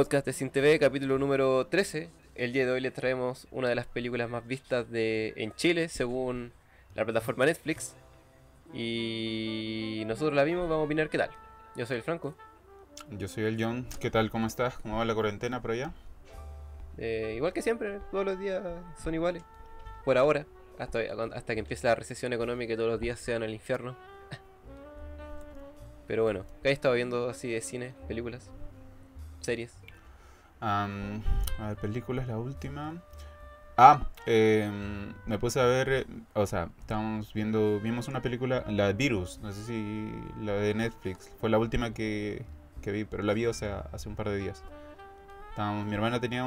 Podcast de CINTV, capítulo número 13. El día de hoy les traemos una de las películas más vistas en Chile, según la plataforma Netflix. Y nosotros la vimos, vamos a opinar qué tal. Yo soy el Franco. Yo soy el John. ¿Qué tal? ¿Cómo estás? ¿Cómo va la cuarentena por allá? Igual que siempre, todos los días son iguales. Por ahora, hasta que empiece la recesión económica y todos los días sean el infierno. Pero bueno, ¿qué has estado viendo así de cine, películas, series? A ver, películas, la última. Me puse a ver, o sea, vimos una película, la de Virus, no sé si la de Netflix, fue la última que vi, pero la vi, o sea, hace un par de días. Mi hermana tenía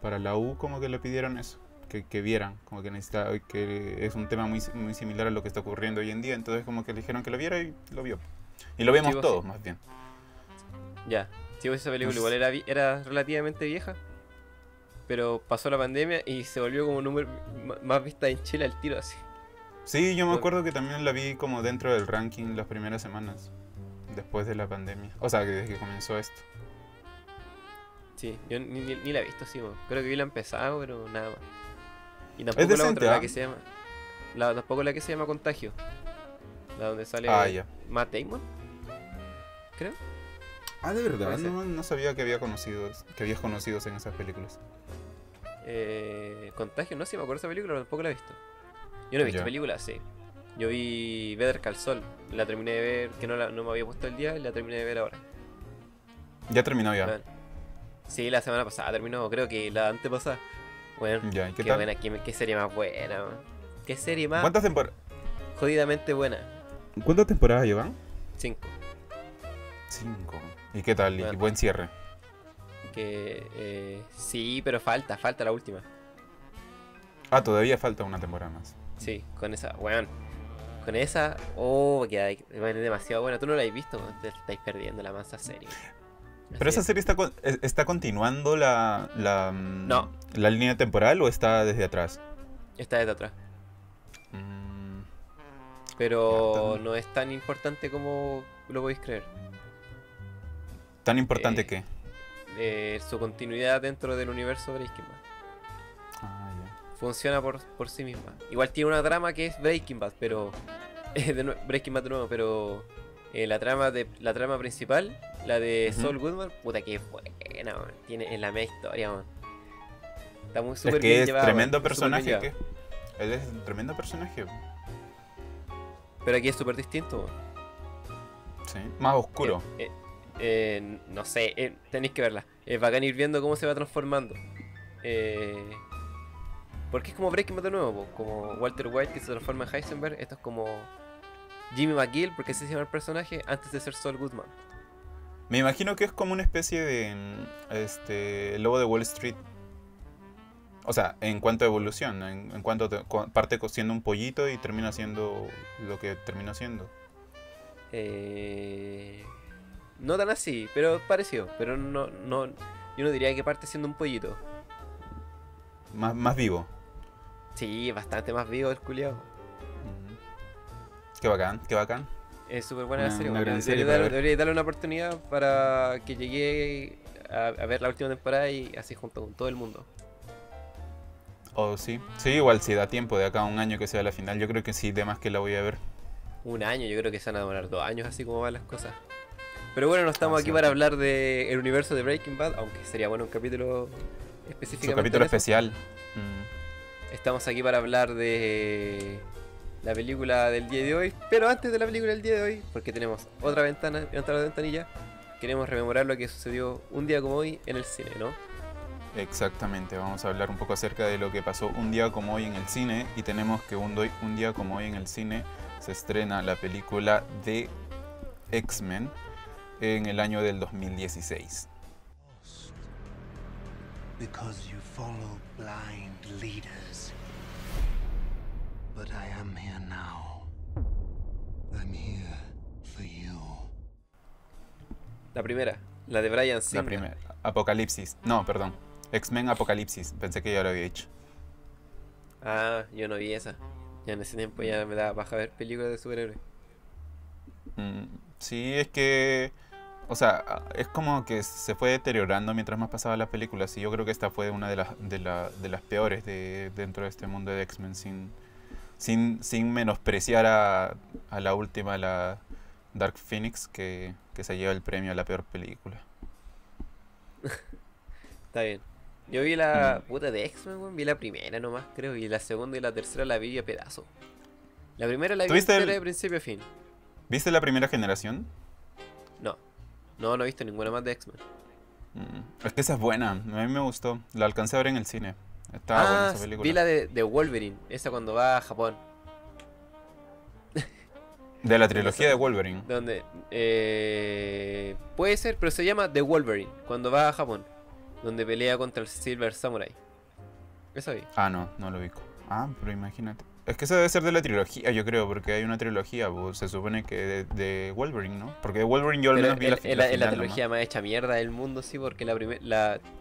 para la U como que le pidieron eso, que vieran, como que necesitaba, que es un tema muy, muy similar a lo que está ocurriendo hoy en día, entonces como que le dijeron que lo viera y lo vio. Y lo vimos todos, más bien. Ya, sí, esa película igual era relativamente vieja. Pero pasó la pandemia y se volvió como un número más vista en Chile al tiro, así. Sí, yo me acuerdo que también la vi como dentro del ranking las primeras semanas después de la pandemia. O sea, desde que comenzó esto. Sí, yo ni la he visto, sí, creo que vi la empezada, pero nada más. Y tampoco es decente, la que se llama... tampoco la que se llama Contagio. La donde sale Matt Damon, creo. Ah, de verdad, no sabía que habías conocido en esas películas. Contagio, no sé si me acuerdo de esa película, pero tampoco la he visto. Yo no he visto películas, sí. Yo vi Better Call Saul, la terminé de ver, que no me había puesto el día, y la terminé de ver ahora. ¿Ya terminó ya? Sí, la semana pasada terminó, creo que la antepasada. Bueno, ya, ¿qué tal? Buena, qué serie más buena, man. Qué serie más... ¿Cuántas temporadas? Jodidamente buena. ¿Cuántas temporadas llevan? 5. ¿Y qué tal? Bueno, ¿y buen cierre? Que sí, pero falta la última. Ah, todavía falta una temporada más. Sí, con esa, weón. Con esa, que es demasiado buena. Tú no la has visto, te estáis perdiendo la masa serie. Pero esa serie está continuando la línea temporal o está desde atrás. Está desde atrás. Pero no es tan importante como lo podéis creer. ¿Tan importante qué? Su continuidad dentro del universo Breaking Bad. Funciona por sí misma. Igual tiene una trama que es Breaking Bad, pero... Breaking Bad de nuevo, pero... la trama principal, la de Saul Goodman, puta que buena, man. Tiene en la media historia, man. Está muy súper bien llevado. Él es un tremendo personaje. Pero aquí es súper distinto, man. Sí, más oscuro. No sé, tenéis que verla. Es bacán ir viendo cómo se va transformando. Porque es como Breaking Bad de nuevo, como Walter White que se transforma en Heisenberg. Esto es como Jimmy McGill, porque así se llama el personaje, antes de ser Saul Goodman. Me imagino que es como una especie de el lobo de Wall Street. O sea, en cuanto a evolución, en cuanto parte siendo un pollito y termina siendo lo que termina siendo. No tan así, pero parecido. Pero no, yo no diría que parte siendo un pollito. Más vivo. Sí, bastante más vivo el culiao. Qué bacán, qué bacán. Es súper buena la serie. Debería darle una oportunidad para que llegue a ver la última temporada y así junto con todo el mundo. Oh, sí. Sí, igual si da tiempo de acá a un año que sea la final. Yo creo que sí, de más que la voy a ver. Un año, yo creo que se van a demorar 2 años así como van las cosas. Pero bueno, no estamos aquí para hablar del universo de Breaking Bad, aunque sería bueno un capítulo específicamente. Un capítulo especial. Estamos aquí para hablar de la película del día de hoy, pero antes de la película del día de hoy, porque tenemos otra ventanilla, queremos rememorar lo que sucedió un día como hoy en el cine, ¿no? Exactamente, vamos a hablar un poco acerca de lo que pasó un día como hoy en el cine, y tenemos que un día como hoy en el cine se estrena la película de X-Men, en el año del 2016. Because you follow blind leaders. But I am here now. I'm here for you. La primera, la de Bryan Singer. La primera, Apocalipsis. No, perdón. X-Men Apocalipsis. Pensé que ya lo había hecho. Ah, yo no vi esa. Ya en ese tiempo ya me daba paja ver películas de superhéroes. Sí, es que O sea, es como que se fue deteriorando mientras más pasaban las películas, y yo creo que esta fue una de las peores dentro de este mundo de X-Men, sin menospreciar a la última, la Dark Phoenix, que se lleva el premio a la peor película. Está bien. Yo vi la puta de X-Men, vi la primera nomás, creo, y la segunda y la tercera la vi a pedazo. La primera la vi de principio a fin. ¿Viste la primera generación? No. No he visto ninguna más de X-Men. Es que esa es buena, a mí me gustó. La alcancé a ver en el cine. Estaba buena esa película. Vi la de Wolverine, esa cuando va a Japón. De la trilogía de Wolverine. Donde, puede ser, pero se llama The Wolverine, cuando va a Japón. Donde pelea contra el Silver Samurai. Esa vi. Ah, no lo ubico. Ah, pero imagínate. Es que eso debe ser de la trilogía, yo creo, porque hay una trilogía, pues, se supone que de Wolverine, ¿no? Porque de Wolverine yo al menos vi la trilogía más hecha mierda del mundo, sí, porque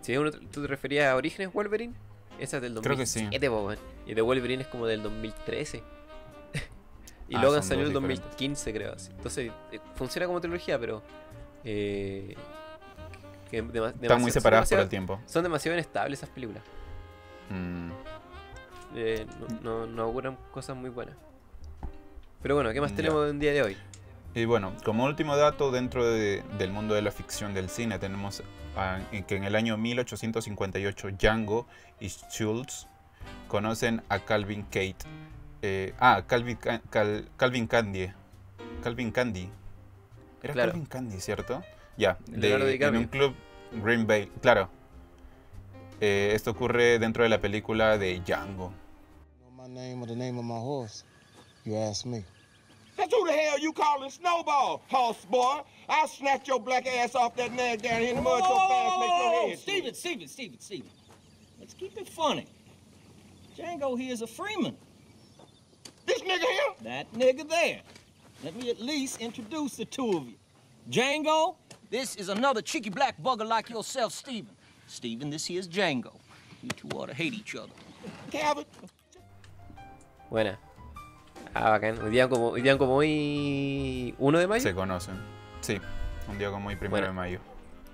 si tú te referías a Orígenes Wolverine, esa es del 2007, creo que sí. Y de Wolverine es como del 2013. Y Logan salió en el 2015, creo. Así. Entonces, funciona como trilogía, pero... están muy separadas por el tiempo. Son demasiado inestables esas películas. No auguran cosas muy buenas. Pero bueno, ¿qué más tenemos en día de hoy? Y bueno, como último dato dentro del mundo de la ficción del cine, tenemos que en el año 1858 Django y Schultz conocen a Calvin Candy. Era claro. Calvin Candy, ¿cierto? Ya, en un club Green Bay, claro. Esto ocurre dentro de la película de Django. Steven. Let's keep it funny. Django here is a freeman. This nigga here? That nigga there. Let me at least introduce the two of you. Django, this is another cheeky black bugger like yourself, Steven. Steven, this here is Django. You two ought to hate each other. Calvin. Buena. Ah, bacán. Un día como hoy... ¿1 de mayo? Se conocen. Sí. Un día como hoy, primero de mayo.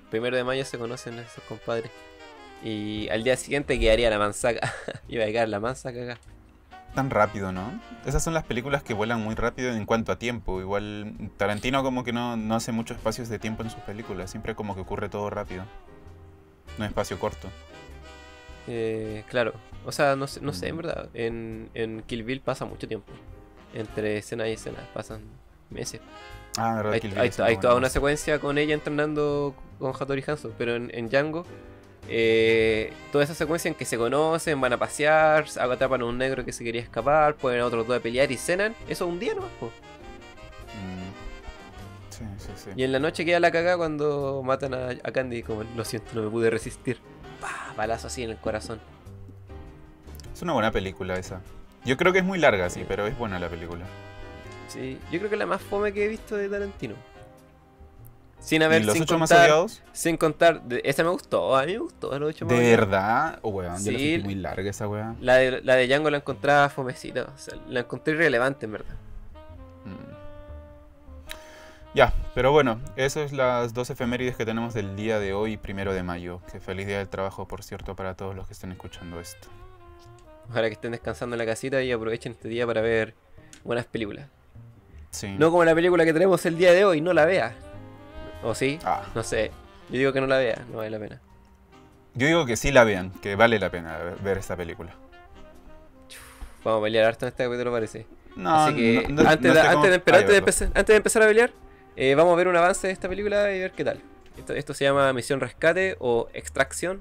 Primero de mayo se conocen esos compadres. Y al día siguiente quedaría la manzaca. Iba a llegar la manzaca acá. Tan rápido, ¿no? Esas son las películas que vuelan muy rápido en cuanto a tiempo. Igual Tarantino como que no hace muchos espacios de tiempo en sus películas. Siempre como que ocurre todo rápido. No espacio corto. Claro. O sea, no sé, en verdad. En Kill Bill pasa mucho tiempo. Entre escena y escena pasan meses. Ah, verdad. Hay toda una secuencia con ella entrenando con Hattori Hanzo. Pero en Django, toda esa secuencia en que se conocen, van a pasear, atrapan a un negro que se quería escapar, ponen a otros dos a pelear y cenan. Eso un día nomás, po. Sí. Y en la noche queda la cagada cuando matan a Candy, como lo siento, no me pude resistir. ¡Pah! Balazo así en el corazón. Es una buena película esa. Yo creo que es muy larga, sí, pero es buena la película. Sí, yo creo que es la más fome que he visto de Tarantino. Sin contar, esa me gustó, a mí me gustó. Los 8 más odiados. ¿De verdad? Oh, weón, sí, yo la sentí muy larga esa weá. La de Django la encontraba fomecita, o sea, la encontré irrelevante en verdad. Ya, pero bueno, esas son las dos efemérides que tenemos del día de hoy, 1 de mayo. Que feliz día del trabajo, por cierto, para todos los que estén escuchando esto. Ojalá que estén descansando en la casita y aprovechen este día para ver buenas películas. Sí. No como la película que tenemos el día de hoy, no la vea. ¿O sí? No sé, yo digo que no la vea, no vale la pena. Yo digo que sí la vean, que vale la pena ver esta película. Vamos a pelear harto en este capítulo, parece. Así que antes de empezar a pelear, vamos a ver un avance de esta película y ver qué tal. Esto se llama Misión Rescate o Extraction,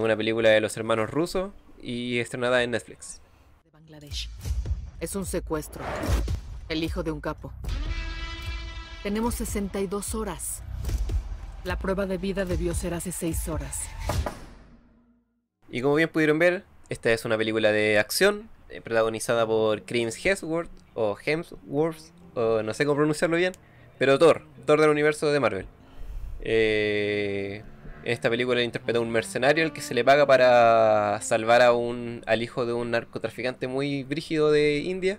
una película de los hermanos Russo y estrenada en Netflix. De Bangladesh. Es un secuestro. El hijo de un capo. Tenemos 62 horas. La prueba de vida debió ser hace 6 horas. Y como bien pudieron ver, esta es una película de acción protagonizada por Chris Hemsworth o Hemsworth. No sé cómo pronunciarlo bien, pero Thor del universo de Marvel. En esta película interpreta a un mercenario al que se le paga para salvar al hijo de un narcotraficante muy brígido de India,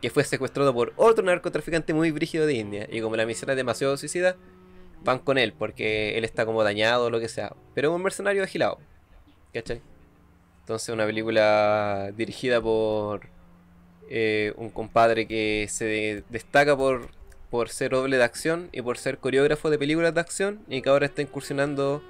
que fue secuestrado por otro narcotraficante muy brígido de India, y como la misión es demasiado suicida, van con él porque él está como dañado o lo que sea, pero es un mercenario agilado, ¿cachai? Entonces una película dirigida por un compadre que se destaca por ser doble de acción y por ser coreógrafo de películas de acción, y que ahora está incursionando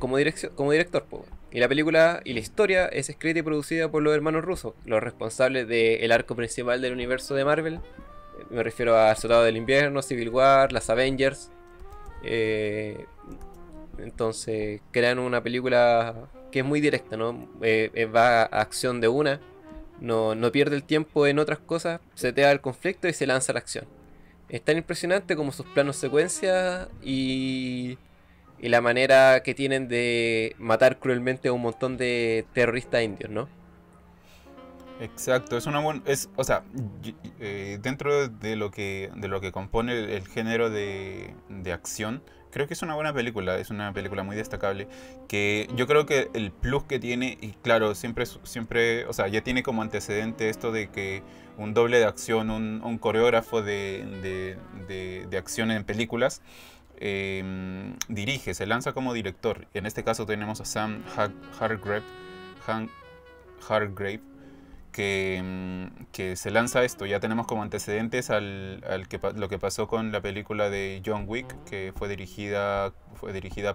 como director, pues. Y la película y la historia es escrita y producida por los hermanos Russo, los responsables del arco principal del universo de Marvel. Me refiero a Soldado del Invierno, Civil War, las Avengers. Entonces crean una película que es muy directa, ¿no? Va a acción de una, no pierde el tiempo en otras cosas, setea el conflicto y se lanza a la acción. Es tan impresionante como sus planos secuencia y la manera que tienen de matar cruelmente a un montón de terroristas indios, ¿no? Exacto, es una buena, o sea, dentro de lo que compone el género de acción, creo que es una buena película, es una película muy destacable, que yo creo que el plus que tiene, y claro, siempre, o sea, ya tiene como antecedente esto de que un doble de acción, un coreógrafo de acción en películas, dirige, se lanza como director. En este caso tenemos a Sam Hargrave, que se lanza esto. Ya tenemos como antecedentes lo que pasó con la película de John Wick, que fue dirigida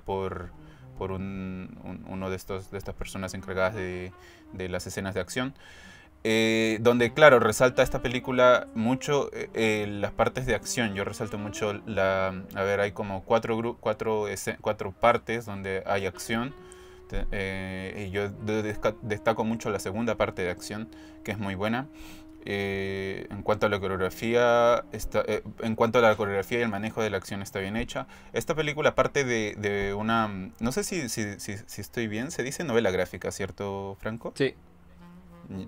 por uno de estas personas encargadas de las escenas de acción, donde claro, resalta esta película mucho las partes de acción. Yo resalto mucho hay como cuatro partes donde hay acción. Y yo destaco mucho la segunda parte de acción, que es muy buena. En cuanto a la coreografía, y el manejo de la acción está bien hecha. Esta película parte de una... No sé si estoy bien, se dice novela gráfica, ¿cierto, Franco? Sí.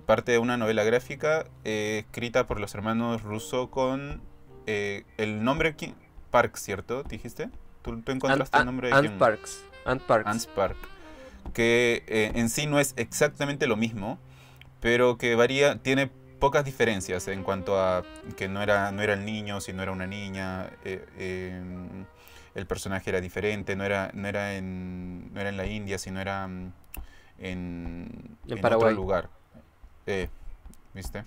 Parte de una novela gráfica escrita por los hermanos Russo con el nombre Park, ¿cierto? ¿Dijiste? ¿Tú encontraste el nombre de Ant quién? Ant Park. Que en sí no es exactamente lo mismo, pero que varía, tiene pocas diferencias en cuanto a que no era el niño, sino era una niña, el personaje era diferente, no era en la India, sino era en otro lugar, ¿viste?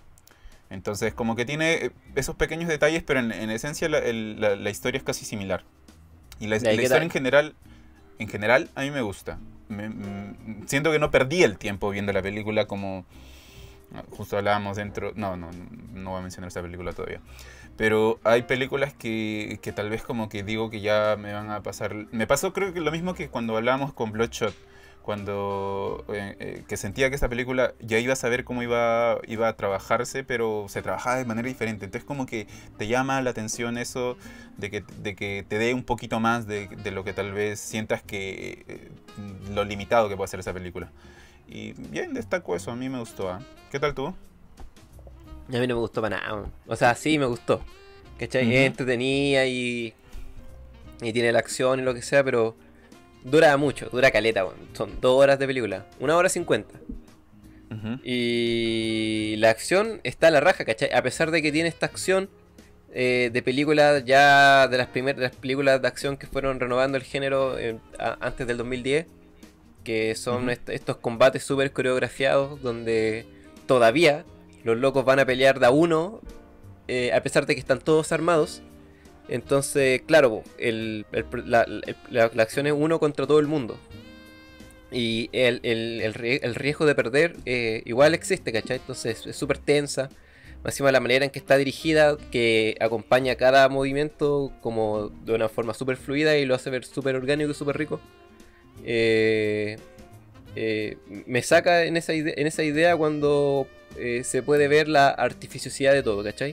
Entonces como que tiene esos pequeños detalles, pero en esencia la historia es casi similar, y la historia en general a mí me gusta. Siento que no perdí el tiempo viendo la película, como justo hablábamos dentro. No voy a mencionar esta película todavía, pero hay películas que tal vez como que digo que ya me van a pasar. Me pasó, creo que lo mismo que cuando hablábamos con Bloodshot, cuando que sentía que esta película ya iba a saber cómo iba a trabajarse, pero se trabajaba de manera diferente. Entonces como que te llama la atención eso de que te dé un poquito más de lo que tal vez sientas que lo limitado que puede ser esa película. Y bien, destaco eso, a mí me gustó, ¿eh? ¿Qué tal tú? A mí no me gustó para nada, o sea, sí me gustó, ¿cachai? Uh-huh. Entretenía y tiene la acción y lo que sea, pero dura mucho, dura caleta, bueno. Son 2 horas de película, 1 hora 50. Uh-huh. Y la acción está a la raja, ¿cachai? A pesar de que tiene esta acción de películas ya de las películas de acción que fueron renovando el género antes del 2010, que son, uh-huh, estos combates súper coreografiados, donde todavía los locos van a pelear de a uno, a pesar de que están todos armados. Entonces, claro, la acción es uno contra todo el mundo. Y el riesgo de perder igual existe, ¿cachai? Entonces es súper tensa. Más encima la manera en que está dirigida, que acompaña cada movimiento como de una forma súper fluida y lo hace ver súper orgánico y súper rico. Me saca en esa idea cuando se puede ver la artificiosidad de todo, ¿cachai?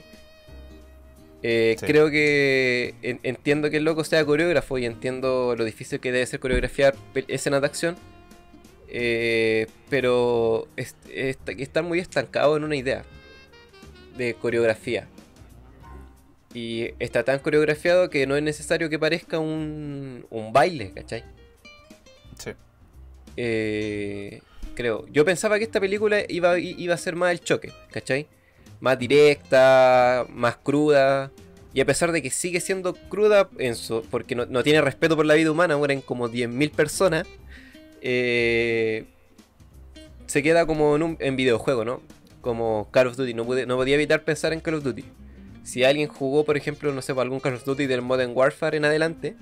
Sí. Creo que entiendo que el loco sea coreógrafo y entiendo lo difícil que debe ser coreografiar escenas de acción, pero está muy estancado en una idea de coreografía, y está tan coreografiado que no es necesario que parezca un baile, ¿cachai? Sí. Creo, yo pensaba que esta película iba a ser más el choque, ¿cachai? más directa, más cruda. Y a pesar de que sigue siendo cruda, porque no tiene respeto por la vida humana, mueren como 10.000 personas, se queda como en videojuego, ¿no? Como Call of Duty, no podía evitar pensar en Call of Duty. Si alguien jugó, por ejemplo, no sé, algún Call of Duty del Modern Warfare en adelante,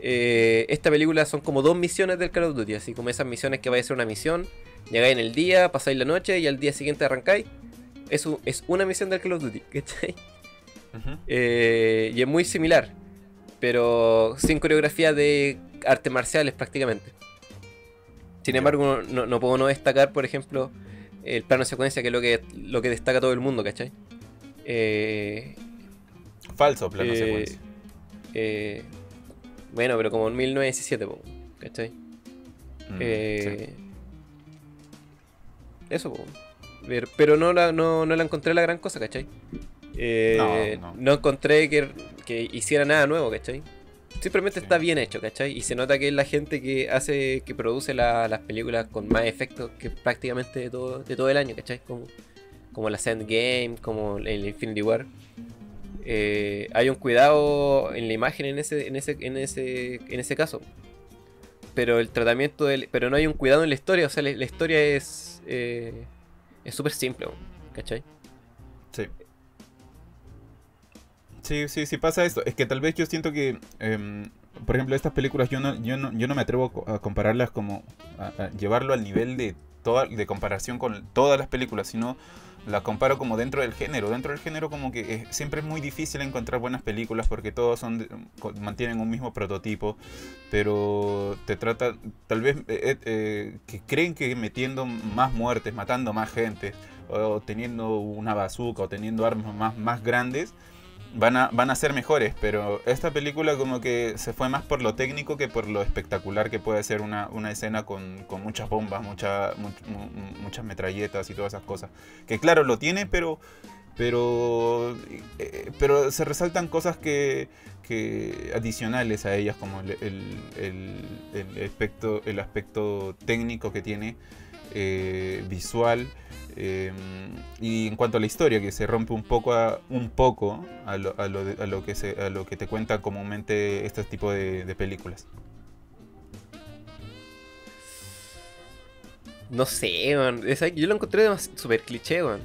esta película son como dos misiones del Call of Duty, así como esas misiones que vais a hacer una misión, llegáis en el día, pasáis la noche y al día siguiente arrancáis. Eso es una misión del Call of Duty, ¿cachai? Uh-huh. Y es muy similar, pero sin coreografía de artes marciales prácticamente. Sin embargo, no puedo no destacar, por ejemplo, el plano de secuencia, que es lo que destaca todo el mundo, ¿cachai? Falso plano de secuencia. Bueno, pero como en 1917, ¿cachai? Sí. Eso, pero no la encontré la gran cosa, ¿cachai? No encontré que hiciera nada nuevo, ¿cachai? Simplemente sí. Está bien hecho, ¿cachai? Y se nota que es la gente que produce las películas con más efectos que prácticamente de todo el año, ¿cachai? Como la Endgame, como el Infinity War. Hay un cuidado en la imagen en ese caso. Pero el tratamiento pero no hay un cuidado en la historia, o sea, la historia es súper simple, ¿cachai? Sí. Sí, pasa esto. Es que tal vez yo siento que, por ejemplo, estas películas yo no me atrevo a compararlas como a llevarlo al nivel de comparación con todas las películas, sino la comparo como dentro del género. Dentro del género como que siempre es muy difícil encontrar buenas películas porque todos mantienen un mismo prototipo, pero te trata, tal vez que creen que metiendo más muertes, matando más gente, o teniendo una bazooka, o teniendo armas más grandes, van a ser mejores, pero esta película como que se fue más por lo técnico que por lo espectacular que puede ser una escena con muchas bombas, muchas metralletas y todas esas cosas. Que claro, lo tiene, pero se resaltan cosas que adicionales a ellas, como el aspecto técnico que tiene, visual. Y en cuanto a la historia, que se rompe un poco a lo que te cuentan comúnmente este tipo de películas. No sé, man. Yo lo encontré súper cliché, man.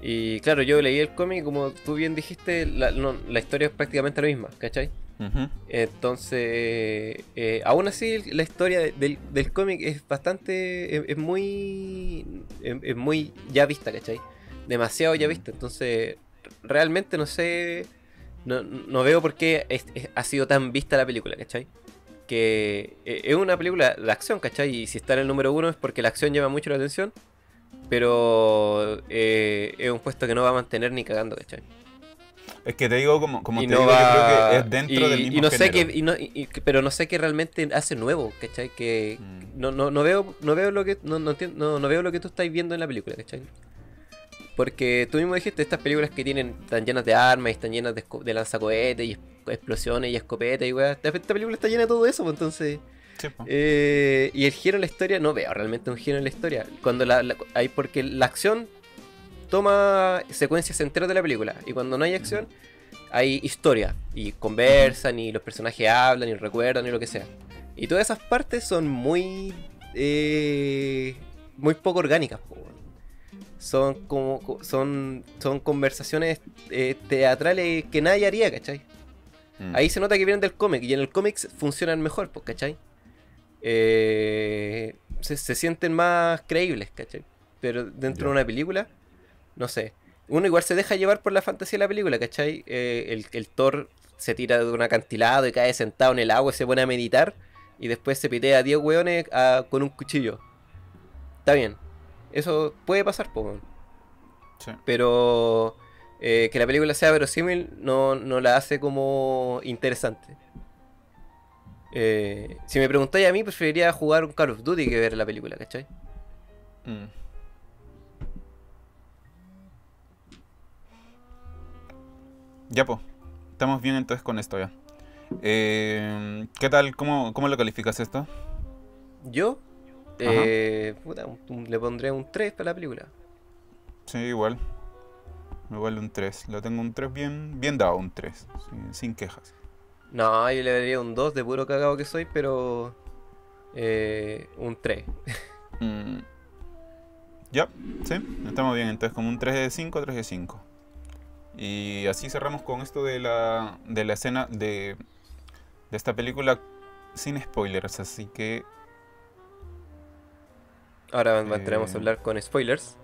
Y claro, yo leí el cómic, como tú bien dijiste, la historia es prácticamente la misma, ¿cachai? Uh-huh. Entonces, aún así la historia del cómic es bastante, es muy ya vista, ¿cachai? Demasiado ya vista, entonces realmente no sé, no veo por qué ha sido tan vista la película, ¿cachai? Que es una película de acción, ¿cachai? Y si está en el número 1 es porque la acción llama mucho la atención, pero es un puesto que no va a mantener ni cagando, ¿cachai? Es que te digo, yo creo que es dentro del mismo género. Pero no sé qué realmente hace nuevo, ¿cachai? Que no veo lo que tú estás viendo en la película, ¿cachai? Porque tú mismo dijiste, estas películas que están llenas de armas, y están llenas de lanzacohetes, y explosiones, y escopetas, y weá. Esta película está llena de todo eso, pues, entonces... Sí, pues. Y el giro en la historia, no veo realmente un giro en la historia. Porque la acción... toma secuencias enteras de la película, y cuando no hay acción, hay historia, y conversan, y los personajes hablan, y recuerdan, y lo que sea. Y todas esas partes son muy poco orgánicas. Son conversaciones teatrales que nadie haría, ¿cachai? Ahí se nota que vienen del cómic, y en el cómic funcionan mejor, ¿cachai? Se sienten más creíbles, ¿cachai? Pero dentro de una película... No sé, uno igual se deja llevar por la fantasía de la película, ¿cachai? El Thor se tira de un acantilado y cae sentado en el agua y se pone a meditar, y después se pitea a 10 hueones con un cuchillo. Está bien, eso puede pasar, po. Sí. Pero que la película sea verosímil no la hace como interesante. Si me preguntáis a mí, preferiría jugar un Call of Duty que ver la película, ¿cachai? Ya, po. Estamos bien entonces con esto ya. ¿Qué tal? ¿Cómo lo calificas esto? ¿Yo? Le pondré un 3 para la película. Sí, igual. me vale un 3. Lo tengo un 3 bien dado, un 3, sin quejas. No, yo le daría un 2 de puro cagado que soy, pero un 3. Ya, sí, estamos bien. Entonces como un 3 de 5, 3 de 5. Y así cerramos con esto de la escena de esta película sin spoilers, así que... Ahora entraremos a hablar con spoilers,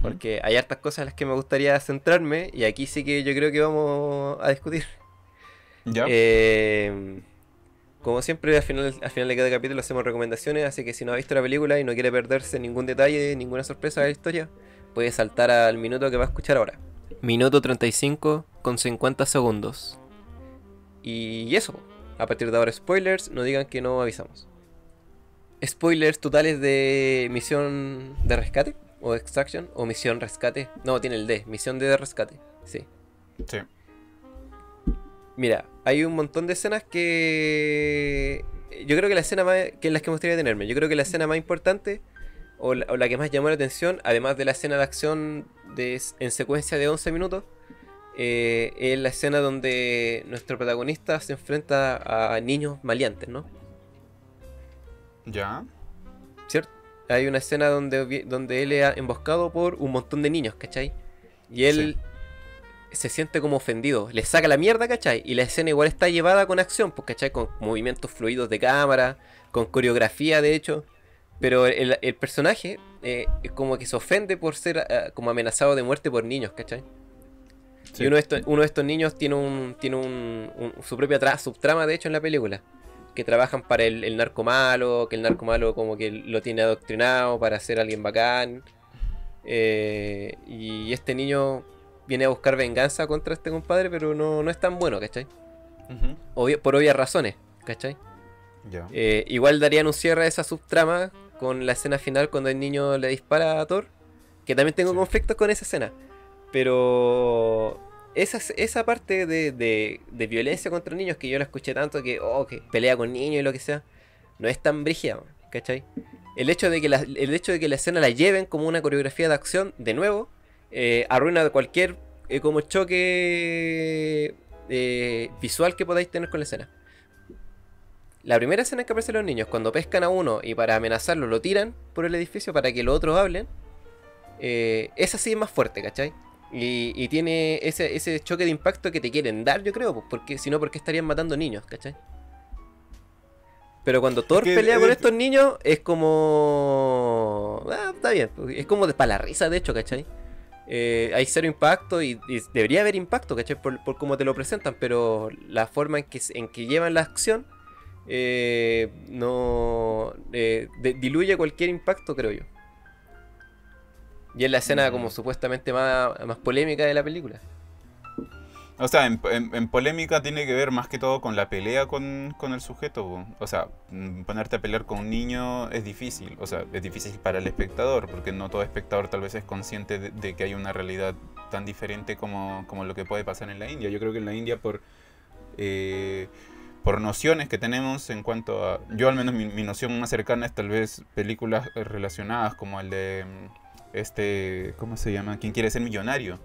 porque hay hartas cosas en las que me gustaría centrarme, y aquí sí que yo creo que vamos a discutir. Ya. Como siempre, al final de cada capítulo hacemos recomendaciones, así que si no ha visto la película y no quiere perderse ningún detalle, ninguna sorpresa de la historia, puede saltar al minuto que va a escuchar ahora. Minuto 35 con 50 segundos. Y eso, a partir de ahora spoilers, no digan que no avisamos. Spoilers totales de Misión de Rescate, o Extraction, o Misión Rescate. No, tiene el D, Misión de Rescate, sí. Sí. Mira, hay un montón de escenas que... Yo creo que la escena más... que en las que me gustaría detenerme. Yo creo que la escena más importante, o la que más llamó la atención, además de la escena de acción en secuencia de 11 minutos, es la escena donde nuestro protagonista se enfrenta a niños maleantes, ¿no? Ya. ¿Cierto? Hay una escena donde él es emboscado por un montón de niños, ¿cachai? Y él... Sí. Se siente como ofendido, le saca la mierda, ¿cachai? Y la escena igual está llevada con acción, pues, ¿cachai? Con movimientos fluidos de cámara, con coreografía, de hecho. Pero el personaje como que se ofende por ser como amenazado de muerte por niños, ¿cachai? Sí. Y uno de estos niños tiene su propia subtrama, de hecho, en la película. Que trabajan para el narco malo, que el narco malo como que lo tiene adoctrinado para ser alguien bacán. Y este niño... viene a buscar venganza contra este compadre, pero no es tan bueno, ¿cachai? Por obvias razones, ¿cachai? Yeah. Igual darían un cierre a esa subtrama con la escena final cuando el niño le dispara a Thor, que también tengo conflictos con esa escena, pero esa parte de violencia contra niños que yo la escuché tanto que pelea con niños y lo que sea, no es tan brígida, ¿cachai? El hecho de que la escena la lleven como una coreografía de acción, de nuevo, arruina cualquier como choque visual que podáis tener con la escena. La primera escena en que aparecen los niños, cuando pescan a uno y para amenazarlo lo tiran por el edificio para que los otros hablen, esa sí es más fuerte, ¿cachai? Y tiene ese choque de impacto que te quieren dar, yo creo, porque si no, ¿por qué estarían matando niños, ¿cachai? Pero cuando Thor pelea con estos niños es como... Ah, está bien, es como para la risa, de hecho, ¿cachai? Hay cero impacto y debería haber impacto, ¿cachai? Por cómo te lo presentan, pero la forma en que llevan la acción diluye cualquier impacto, creo yo. Y es la escena como supuestamente más polémica de la película. O sea, en polémica tiene que ver más que todo con la pelea con el sujeto. O sea, ponerte a pelear con un niño es difícil. O sea, es difícil para el espectador, porque no todo espectador tal vez es consciente de que hay una realidad tan diferente como lo que puede pasar en la India. Yo creo que en la India por nociones que tenemos en cuanto a... Yo al menos mi noción más cercana es tal vez películas relacionadas como el de... ¿Cómo se llama? ¿Quién quiere ser millonario?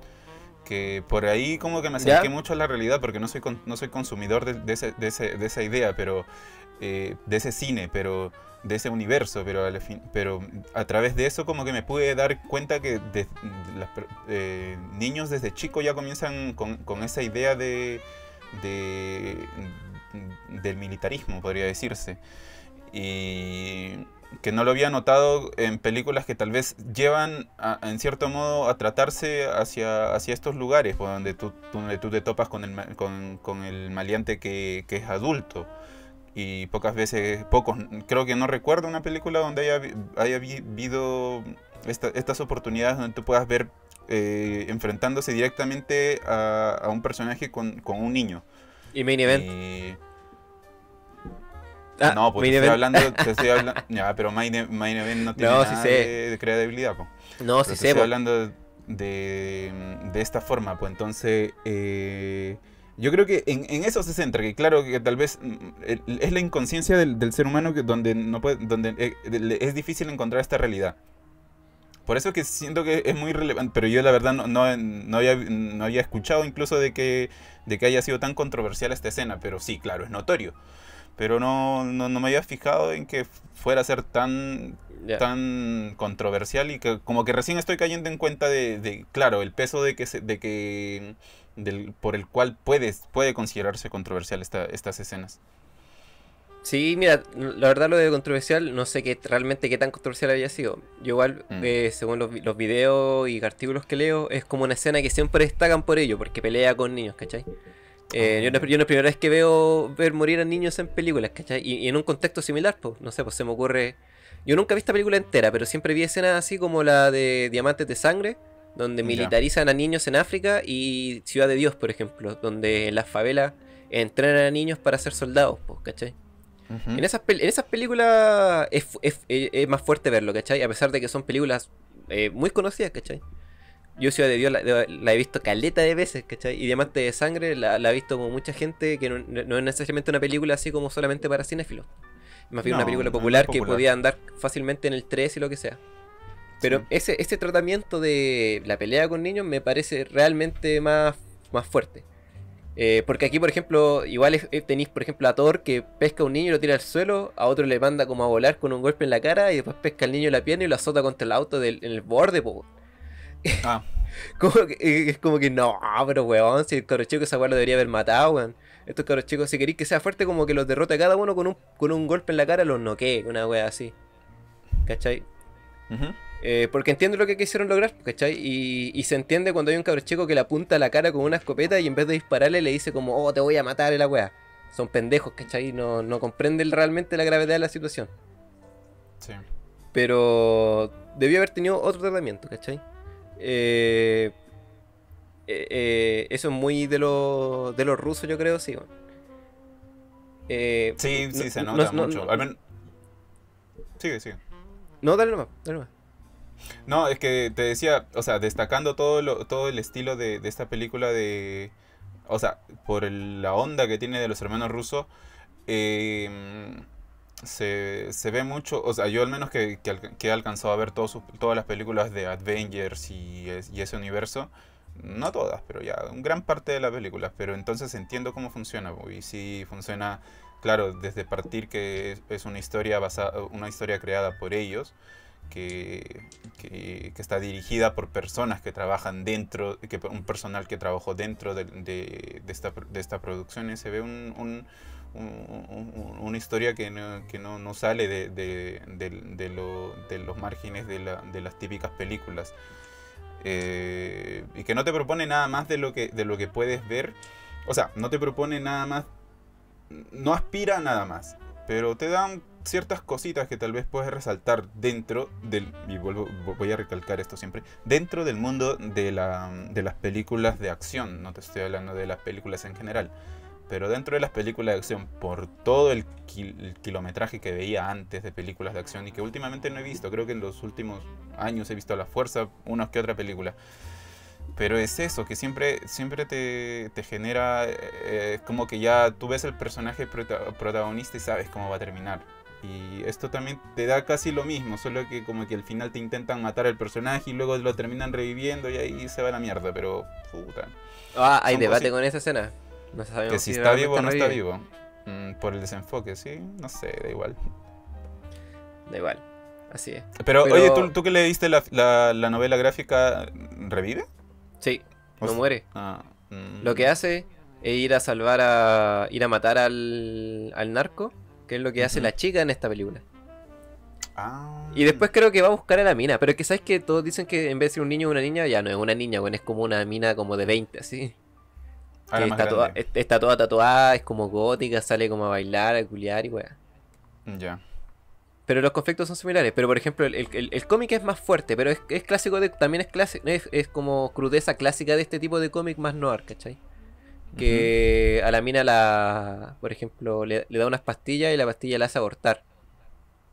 Que por ahí como que me acerqué mucho a la realidad, porque no soy consumidor de esa idea, pero de ese cine, pero de ese universo, pero a través de eso como que me pude dar cuenta que niños desde chico ya comienzan con esa idea del militarismo, podría decirse, y que no lo había notado en películas que tal vez llevan, en cierto modo, a tratarse hacia estos lugares, donde tú te topas con el maleante que es adulto. Y creo que no recuerdo una película donde haya habido estas oportunidades donde tú puedas ver enfrentándose directamente a un personaje con un niño. Y Main Event. No, pues te estoy hablando. Ya, pero Main Event no tiene nada de credibilidad, po. No, sí sé. Estoy hablando de esta forma, pues. Entonces, yo creo que en eso se centra. Que claro que tal vez es la inconsciencia del ser humano, donde es difícil encontrar esta realidad. Por eso que siento que es muy relevante, pero yo la verdad no había escuchado incluso de que haya sido tan controversial esta escena, pero sí, claro, es notorio. Pero no me había fijado en que fuera a ser tan, tan controversial, y que como que recién estoy cayendo en cuenta de claro, el peso por el cual puede considerarse controversial estas escenas. Sí, mira, la verdad lo de controversial, no sé realmente qué tan controversial había sido. Yo igual, según los videos y artículos que leo, es como una escena que siempre destacan por ello, porque pelea con niños, ¿cachai? Yo no es primera vez que ver morir a niños en películas, ¿cachai? Y en un contexto similar, pues, no sé, pues se me ocurre... Yo nunca he visto película entera, pero siempre vi escenas así como la de Diamantes de Sangre, donde militarizan a niños en África, y Ciudad de Dios, por ejemplo, donde en las favelas entrenan a niños para ser soldados, pues, ¿cachai? Uh-huh. En esas películas es más fuerte verlo, ¿cachai? A pesar de que son películas muy conocidas, ¿cachai? Yo Ciudad de Dios la he visto caleta de veces, ¿cachai? Y Diamante de Sangre la ha visto como mucha gente, que no es necesariamente una película así como solamente para cinéfilos. Más bien una película popular que podía andar fácilmente en el 3 y lo que sea. Pero sí, ese tratamiento de la pelea con niños me parece realmente más fuerte. Porque aquí, por ejemplo, igual tenéis, por ejemplo, a Thor, que pesca a un niño y lo tira al suelo, a otro le manda como a volar con un golpe en la cara, y después pesca al niño en la pierna y lo azota contra el auto en el borde, po. Ah. Es como que no, pero weón, si el cabro chico esa weá lo debería haber matado, weón. Estos cabros chicos, si queréis que sea fuerte, como que los derrote cada uno con un golpe en la cara, los noquee, una weá así, ¿cachai? Uh-huh. Porque entiendo lo que quisieron lograr, ¿cachai? Y se entiende cuando hay un cabro chico que le apunta a la cara con una escopeta y en vez de dispararle le dice como, oh, te voy a matar, la weá. Son pendejos, ¿cachai? No comprenden realmente la gravedad de la situación. Sí. Pero debió haber tenido otro tratamiento, ¿cachai? Eso es muy de los rusos, yo creo, sí. Sí, se nota mucho. No, al menos... Sigue. No, dale nomás. No, es que te decía, o sea, destacando todo el estilo de esta película de... O sea, por la onda que tiene de los hermanos Rusos, se ve mucho, o sea, yo al menos que he alcanzado a ver todas las películas de Avengers y ese universo, no todas, pero ya, una gran parte de las películas, pero entonces entiendo cómo funciona, y sí funciona, claro, desde partir que es una historia creada por ellos, que está dirigida por personas que trabajan dentro, un personal que trabajó dentro de esta producción, y se ve una historia que no sale de los márgenes de las típicas películas, y que no te propone nada más de lo que puedes ver, o sea, no te propone nada más, no aspira a nada más, pero te dan ciertas cositas que tal vez puedes resaltar dentro del, y voy a recalcar esto siempre, dentro del mundo de las películas de acción. No te estoy hablando de las películas en general, pero dentro de las películas de acción, por todo el kilometraje que veía antes de películas de acción, y que últimamente no he visto, creo que en los últimos años he visto a la fuerza una que otra película, pero es eso, que siempre te genera, como que ya tú ves el personaje protagonista y sabes cómo va a terminar, y esto también te da casi lo mismo, solo que como que al final te intentan matar al personaje y luego lo terminan reviviendo, y ahí se va la mierda, pero puta. Ah, hay debate con esa escena. No sabemos que si está vivo o no está vivo. Por el desenfoque, sí. No sé, da igual. Da igual, así es. Pero... oye, ¿tú que leíste la novela gráfica, revive? Sí, no muere. Ah, Lo que hace es ir a matar al narco, que es lo que hace la chica en esta película. Ah. Y después creo que va a buscar a la mina, pero es que sabes que todos dicen que en vez de ser un niño o una niña, ya no es una niña, bueno, es como una mina como de 20, así. Está toda tatuada, es como gótica, sale como a bailar, a culiar y weá. Ya. Yeah. Pero los conflictos son similares. Pero por ejemplo, el cómic es más fuerte, pero es clásico también es como crudeza clásica de este tipo de cómic más noir, ¿cachai? Que a la mina por ejemplo, le da unas pastillas y la pastilla la hace abortar,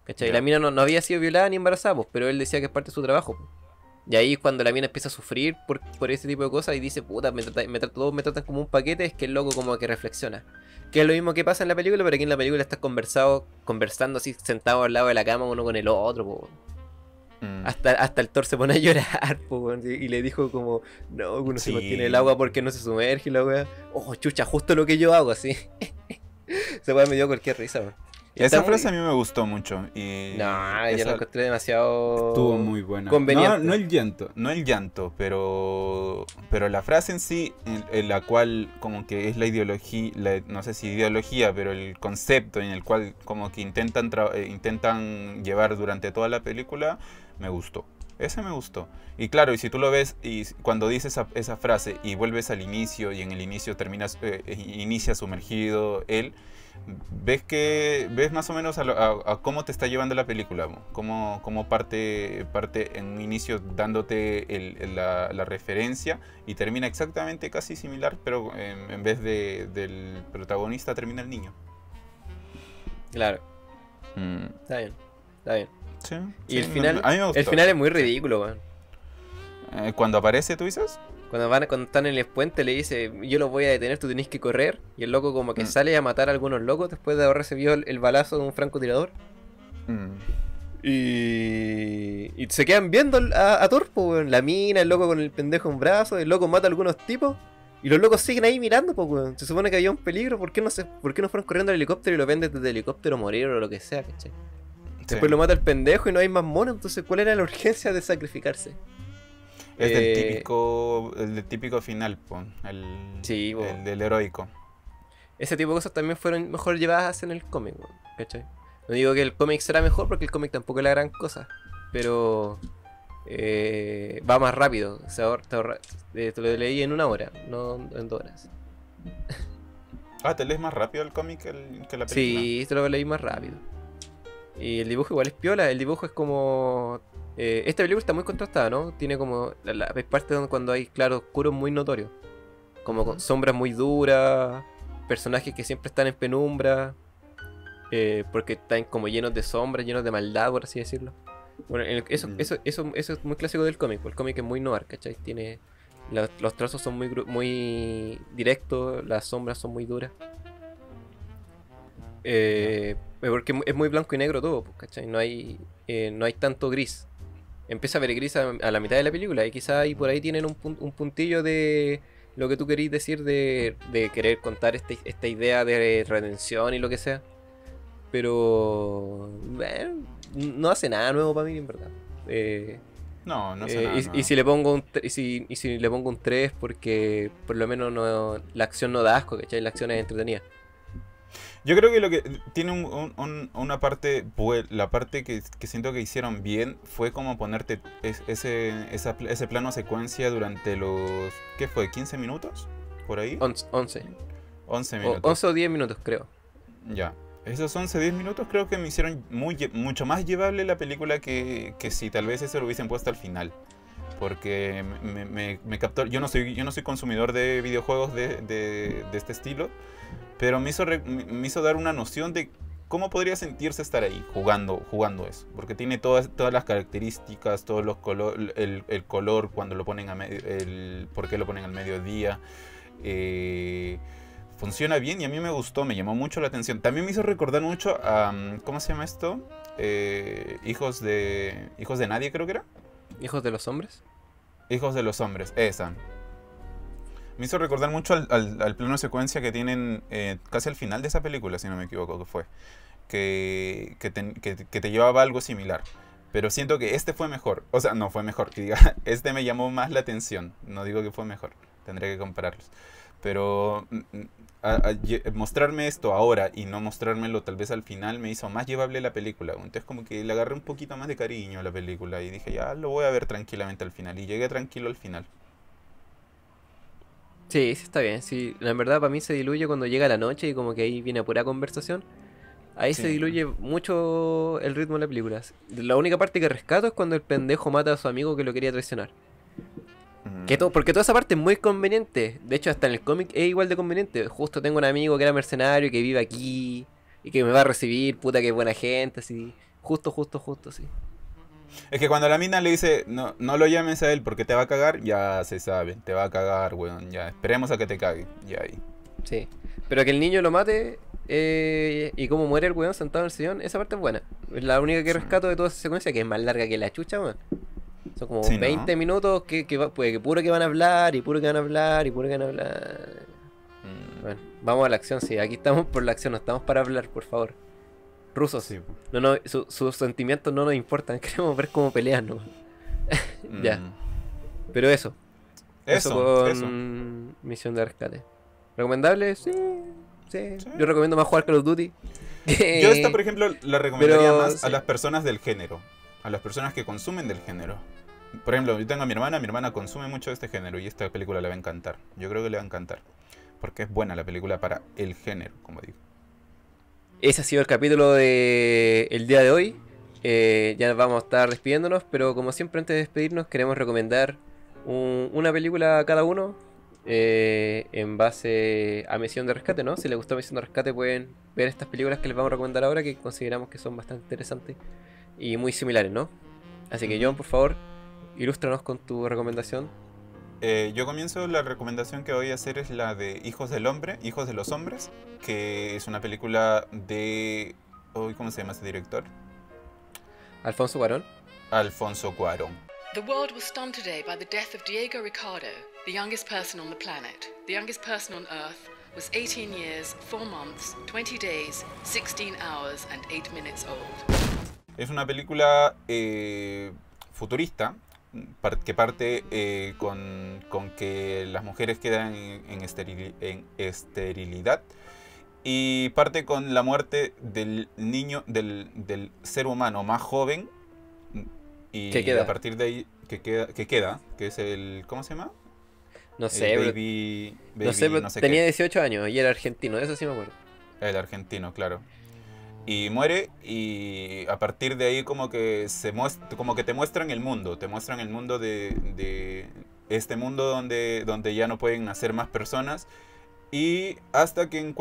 ¿cachai? Yeah. La mina no había sido violada ni embarazada, pues, pero él decía que es parte de su trabajo, pues. Y ahí es cuando la mina empieza a sufrir por ese tipo de cosas y dice, puta, todos me tratan como un paquete, es que el loco como que reflexiona. Que es lo mismo que pasa en la película, pero aquí en la película estás conversando así, sentado al lado de la cama uno con el otro, po. Hasta el Thor se pone a llorar, po, y le dijo como, no, uno se mantiene el agua porque no se sumerge la weá. Oh, chucha, justo lo que yo hago, así. Esa weá me dio cualquier risa, man. Esa frase a mí me gustó mucho. Y no, yo la encontré demasiado... Estuvo muy buena. Conveniente. No, no el llanto, pero la frase en sí, en la cual como que es la ideología, no sé si ideología, pero el concepto en el cual como que intentan llevar durante toda la película, me gustó. Ese me gustó. Y claro, y si tú lo ves, y cuando dices esa frase y vuelves al inicio, y en el inicio inicia sumergido él, ves más o menos a cómo te está llevando la película, cómo parte en un inicio dándote la referencia y termina exactamente casi similar, pero en vez del protagonista termina el niño. Claro. Está bien, está bien. Sí, y sí, el final es muy ridículo, man. Cuando aparece, ¿tú dices? Cuando están en el puente le dice, yo los voy a detener, tú tenés que correr. Y el loco como que sale a matar a algunos locos después de haber recibido el balazo de un francotirador. Y se quedan viendo a Torpo, la mina, el loco con el pendejo en brazos, el loco mata a algunos tipos. Y los locos siguen ahí mirando, po, weón. Se supone que había un peligro, ¿por qué no fueron corriendo al helicóptero y lo ven desde el helicóptero morir o lo que sea, ¿cachai? Después lo mata el pendejo y no hay más mono, entonces ¿cuál era la urgencia de sacrificarse? Es el típico final, po, el del heroico. Ese tipo de cosas también fueron mejor llevadas en el cómic, ¿cachai? No digo que el cómic será mejor porque el cómic tampoco es la gran cosa, pero va más rápido. O sea, te lo leí en una hora, no en 2 horas. Ah, ¿te lees más rápido el cómic que la película? Sí, te lo leí más rápido. Y el dibujo igual es piola, el dibujo es como... esta película está muy contrastada, ¿no? Tiene como... la parte donde cuando hay claro oscuro muy notorio. Como con sombras muy duras, personajes que siempre están en penumbra, porque están como llenos de sombras, llenos de maldad, por así decirlo. Bueno, eso es muy clásico del cómic, el cómic es muy noir, ¿cachai? Tiene... los trazos son muy directos, las sombras son muy duras. Porque es muy blanco y negro todo, ¿cachai? No hay tanto gris. Empieza a ver gris a la mitad de la película. Y quizá ahí por ahí tienen un puntillo de lo que tú querís decir, de querer contar esta idea de redención y lo que sea. Pero bueno, no hace nada nuevo para mí, en verdad. No hace nada nuevo. Y si le pongo un 3, porque por lo menos la acción no da asco, ¿cachai? La acción es entretenida. Yo creo que lo que tiene una parte, la parte que siento que hicieron bien fue como ponerte ese plano secuencia durante los, ¿qué fue? ¿15 minutos? ¿Por ahí? 11 minutos. 11 o 10 minutos, creo. Ya. Esos 11 o 10 minutos creo que me hicieron mucho más llevable la película que si tal vez eso lo hubiesen puesto al final. Porque me captó. Yo no soy consumidor de videojuegos de este estilo, pero me hizo dar una noción de cómo podría sentirse estar ahí jugando eso, porque tiene todas las características, todos los el color cuando lo ponen por qué lo ponen al mediodía. Funciona bien y a mí me gustó, me llamó mucho la atención. También me hizo recordar mucho a ¿cómo se llama esto? Hijos de nadie, creo que era. ¿Hijos de los hombres? Hijos de los hombres, esa. Me hizo recordar mucho al plano de secuencia que tienen casi al final de esa película, si no me equivoco, que fue. Que te llevaba algo similar. Pero siento que este fue mejor. O sea, no fue mejor, que diga. Este me llamó más la atención. No digo que fue mejor. Tendré que compararlos. Pero mostrarme esto ahora y no mostrármelo tal vez al final me hizo más llevable la película. Entonces como que le agarré un poquito más de cariño a la película y dije, ya lo voy a ver tranquilamente al final. Y llegué tranquilo al final. Sí, está bien. Sí, la verdad para mí se diluye cuando llega la noche y como que ahí viene pura conversación. Ahí se diluye mucho el ritmo de la película. La única parte que rescato es cuando el pendejo mata a su amigo que lo quería traicionar. Porque toda esa parte es muy conveniente. De hecho, hasta en el cómic es igual de conveniente. Justo tengo un amigo que era mercenario y que vive aquí y que me va a recibir, puta que buena gente, así. Justo, sí. Es que cuando la mina le dice, no lo llames a él porque te va a cagar, ya se sabe, te va a cagar, weón, ya, esperemos a que te cague, ya ahí. Sí, pero que el niño lo mate y cómo muere el weón sentado en el sillón, esa parte es buena. La única que rescato de toda esa secuencia, que es más larga que la chucha, man. Son como 20 minutos que puro que van a hablar, y puro que van a hablar, y puro que van a hablar. Bueno, vamos a la acción, sí. Aquí estamos por la acción, no estamos para hablar, por favor. Rusos, sí. No, sus sentimientos no nos importan, queremos ver cómo pelean, ¿no? Ya. Pero eso. Eso. Misión de rescate. ¿Recomendable? Sí. Sí. Yo recomiendo más jugar Call of Duty. Yo esta, por ejemplo, la recomendaría más a las personas del género. A las personas que consumen del género. Por ejemplo, yo tengo a mi hermana consume mucho este género y esta película le va a encantar. Yo creo que le va a encantar. Porque es buena la película para el género, como digo. Ese ha sido el capítulo de el día de hoy. Ya vamos a estar despidiéndonos, pero como siempre antes de despedirnos queremos recomendar una película a cada uno en base a Misión de Rescate, ¿no? Si les gustó Misión de Rescate pueden ver estas películas que les vamos a recomendar ahora, que consideramos que son bastante interesantes y muy similares, ¿no? Así que John, por favor, ilústranos con tu recomendación. Yo comienzo, la recomendación que voy a hacer es la de Hijos de los Hombres, que es una película de... ¿Cómo se llama ese director? Alfonso Cuarón. Alfonso Cuarón. The world was stunned today by the death of Diego Ricardo, the youngest person on the planet. The youngest person on Earth was 18 years, 4 months, 20 days, 16 hours and 8 minutes old. Es una película futurista, que parte con que las mujeres quedan en esterilidad y parte con la muerte del niño, del ser humano más joven y ¿qué queda? A partir de ahí que es el, ¿cómo se llama? No sé, baby, no sé, tenía qué. 18 años y era argentino, eso sí me acuerdo. El argentino, claro. Y muere y a partir de ahí como que te muestran el mundo, de este mundo donde ya no pueden nacer más personas y hasta que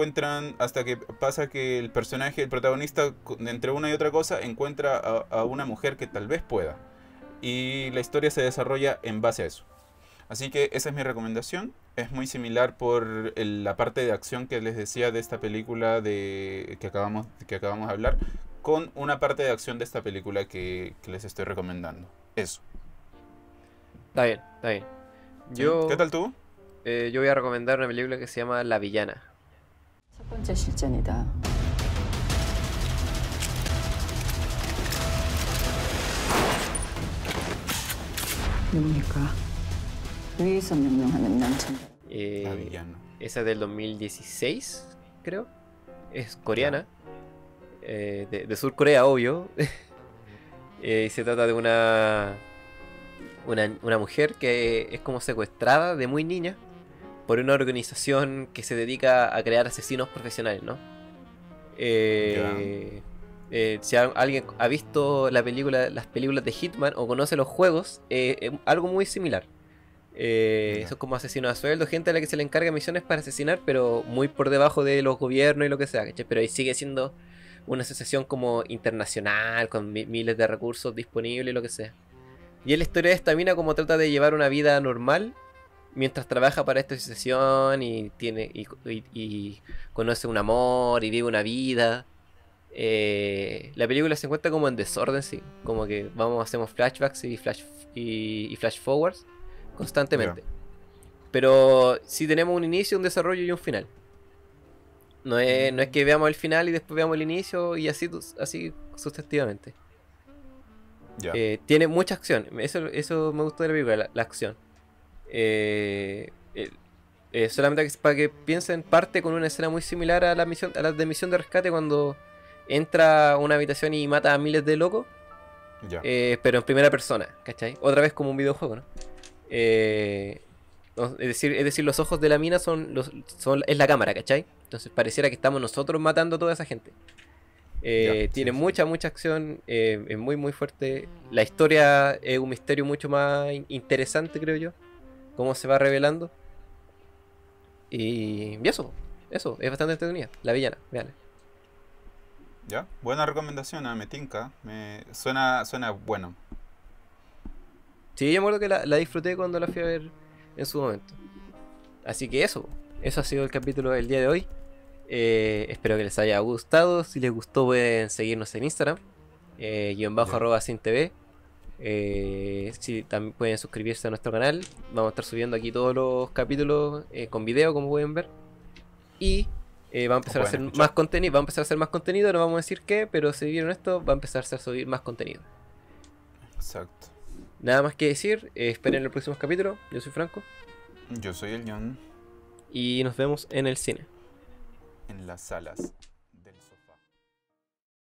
pasa que el personaje, el protagonista, entre una y otra cosa encuentra a una mujer que tal vez pueda y la historia se desarrolla en base a eso. Así que esa es mi recomendación. Es muy similar por la parte de acción que les decía de esta película que acabamos de hablar, con una parte de acción de esta película que les estoy recomendando. Eso. Está bien, está bien. Yo, ¿qué tal tú? Yo voy a recomendar una película que se llama La Villana. Esa es del 2016, creo. Es coreana, de Sur Corea, obvio. Se trata de una mujer que es como secuestrada de muy niña por una organización que se dedica a crear asesinos profesionales, ¿no? Si alguien ha visto las películas de Hitman o conoce los juegos, algo muy similar. Son como asesinos a sueldo, gente a la que se le encarga misiones para asesinar, pero muy por debajo de los gobiernos y lo que sea, ¿cachai? Pero ahí sigue siendo una asociación como internacional, con miles de recursos disponibles y lo que sea. Y es la historia de esta mina como trata de llevar una vida normal mientras trabaja para esta asociación y tiene y conoce un amor y vive una vida. La película se encuentra como en desorden, sí, como que hacemos flashbacks y flash forwards constantemente. Pero si tenemos un inicio, un desarrollo y un final. No es que veamos el final y después veamos el inicio y así sustantivamente. Tiene mucha acción. Eso me gustó de la película, la acción. Solamente para que piensen, parte con una escena muy similar a la de Misión de Rescate, cuando entra a una habitación y mata a miles de locos. Pero en primera persona, ¿cachai? Otra vez como un videojuego, ¿no? Es decir, los ojos de la mina es la cámara, ¿cachai? Entonces pareciera que estamos nosotros matando a toda esa gente. Tiene mucha acción, es muy fuerte. La historia es un misterio mucho más interesante, creo yo, cómo se va revelando. Y eso, es bastante entretenida. La Villana, véanla. Ya, buena recomendación, me tinca. Suena bueno. Sí, yo me acuerdo que la disfruté cuando la fui a ver en su momento. Así que eso ha sido el capítulo del día de hoy. Espero que les haya gustado. Si les gustó pueden seguirnos en Instagram _@CINTV. Sí, también pueden suscribirse a nuestro canal. Vamos a estar subiendo aquí todos los capítulos con video, como pueden ver. Y va a empezar a hacer más contenido. Va a empezar a hacer más contenido, no vamos a decir qué, pero si vieron esto, va a empezar a subir más contenido. Exacto. Nada más que decir, esperen los próximos capítulos. Yo soy Franco. Yo soy el John. Y nos vemos en el cine. En las salas.